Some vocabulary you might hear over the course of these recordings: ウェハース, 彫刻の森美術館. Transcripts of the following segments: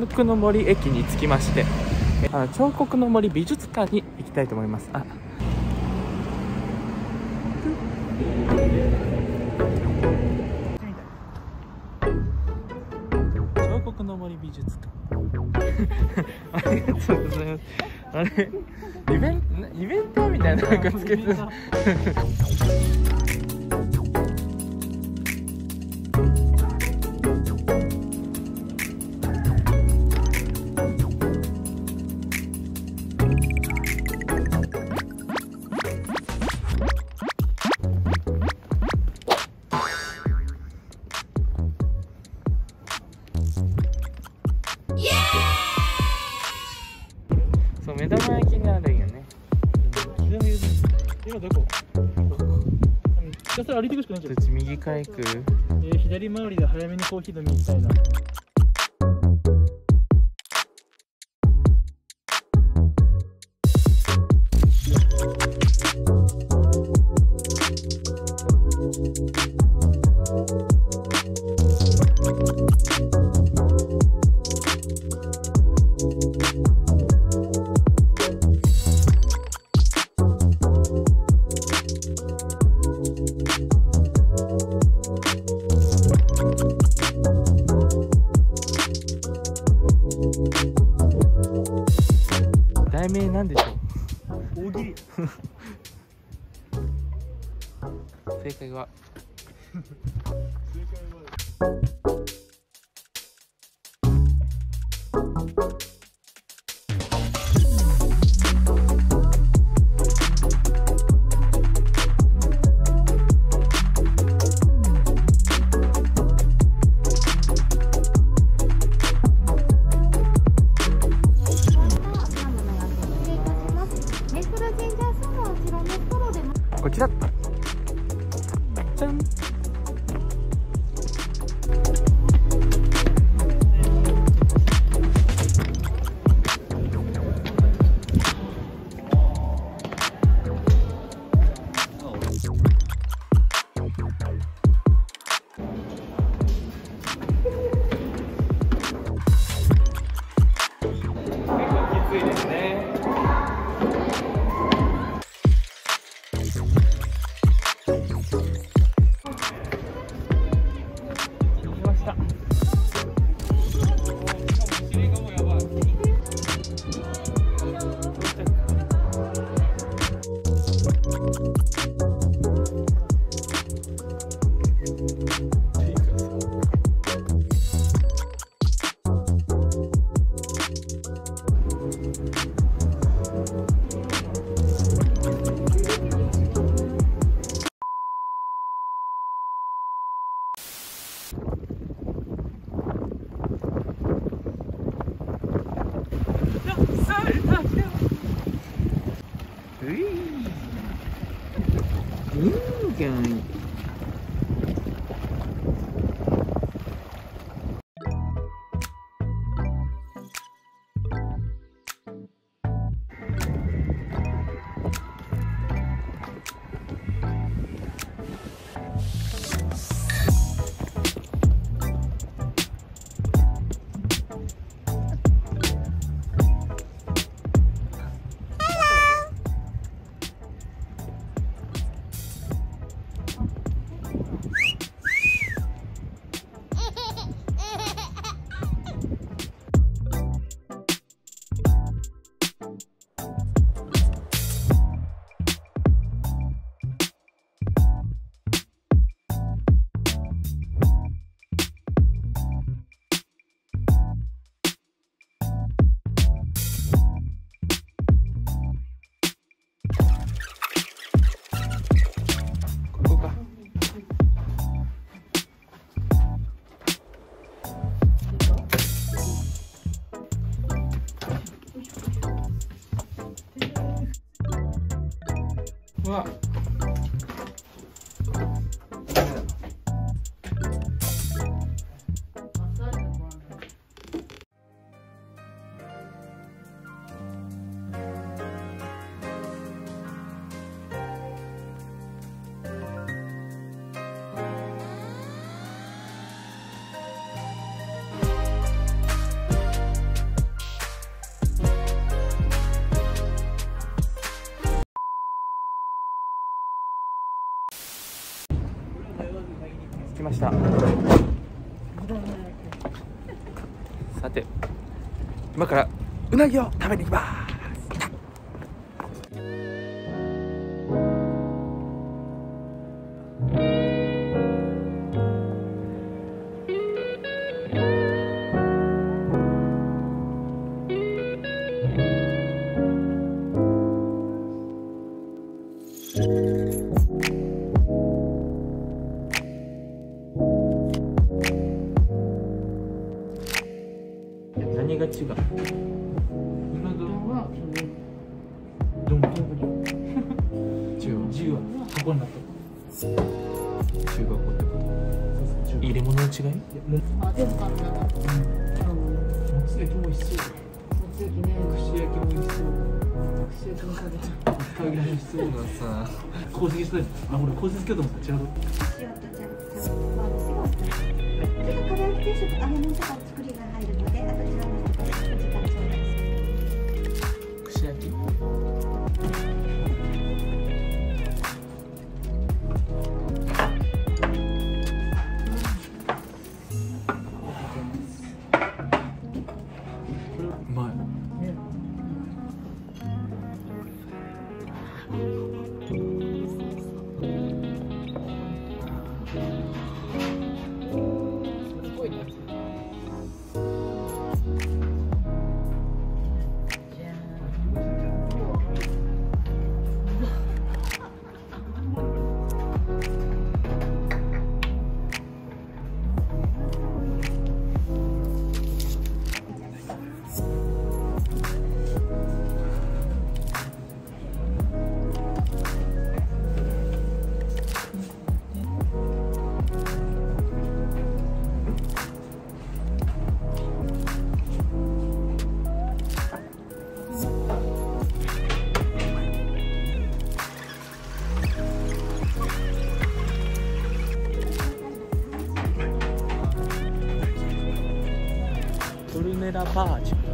刻の森駅に着きまして、彫刻の森美術館に行きたいと思います。彫刻の森美術館ありがとうございます。あれイベントみたいなのがつけてる目玉焼きがあるんよね。今どこ？ひたすら歩いていくしかないじゃん。そっち右から行く。左回りで早めにコーヒー飲みに行きたいな。題名なんでしょう。大喜利正解はこちら。じゃん。した。さて、今からうなぎを食べに行きます。何が違う？今丼は丼ぶり。十は箱になってる。中箱ってこと。入れ物の違い？あ、でも簡単だ。もつ焼きも美味しそう。もつ焼きね。串焼きも美味しそう。串焼きもかけちゃう。かけしそうなさ。構成したい。あ、俺構成つけようと思った。違う。塩とちゃんとちゃんとまぶしました。ちょっとカラオケ定食、あれなんとか作りが入るので、あと違う。バージョン。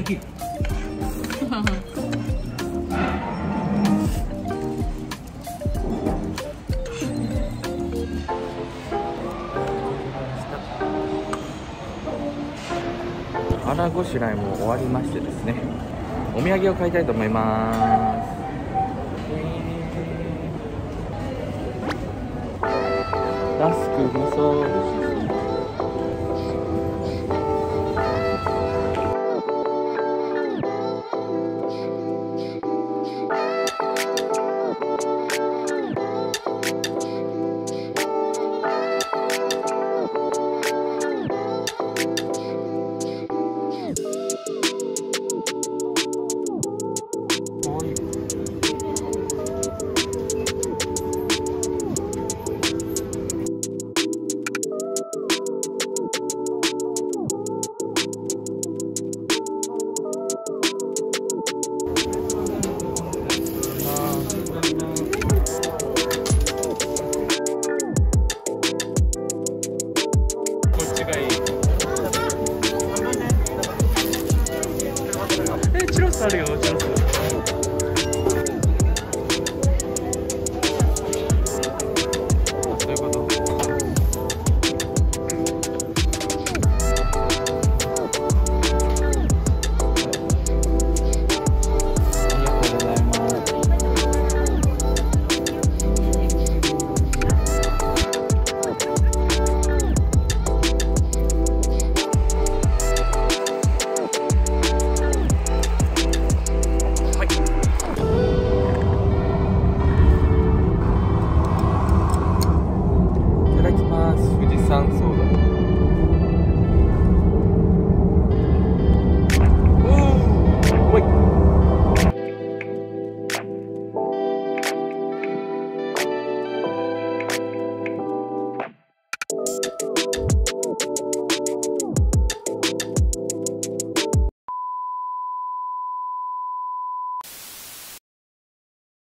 き焼き腹ごしらえも終わりましてですね、お土産を買いたいと思います。ラスク無双。